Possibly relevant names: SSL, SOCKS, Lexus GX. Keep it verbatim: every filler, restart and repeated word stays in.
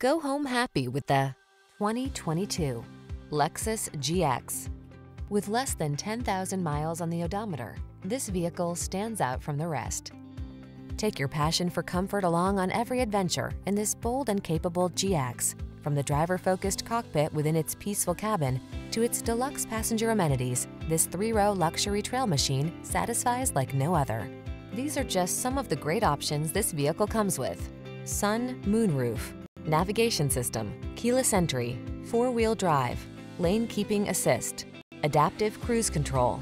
Go home happy with the twenty twenty-two Lexus G X. With less than ten thousand miles on the odometer, this vehicle stands out from the rest. Take your passion for comfort along on every adventure in this bold and capable G X. From the driver-focused cockpit within its peaceful cabin to its deluxe passenger amenities, this three-row luxury trail machine satisfies like no other. These are just some of the great options this vehicle comes with: sun, moonroof, navigation system, keyless entry, four-wheel drive, lane keeping assist, adaptive cruise control,